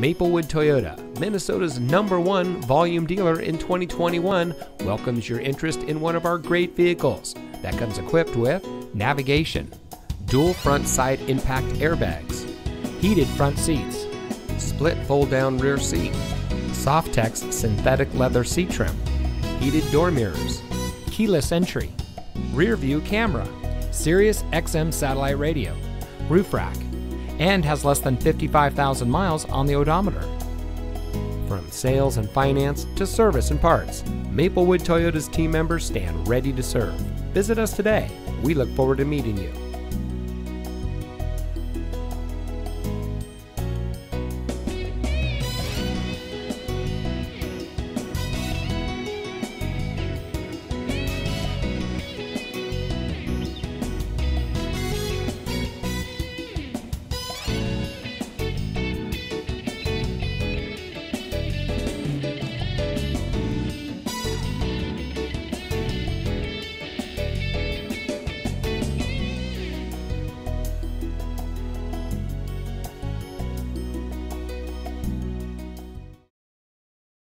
Maplewood Toyota, Minnesota's #1 volume dealer in 2021, welcomes your interest in one of our great vehicles that comes equipped with navigation, dual front side impact airbags, heated front seats, split fold-down rear seat, Softex synthetic leather seat trim, heated door mirrors, keyless entry, rear view camera, Sirius XM satellite radio, roof rack, and has less than 55,000 miles on the odometer. From sales and finance to service and parts, Maplewood Toyota's team members stand ready to serve. Visit us today. We look forward to meeting you.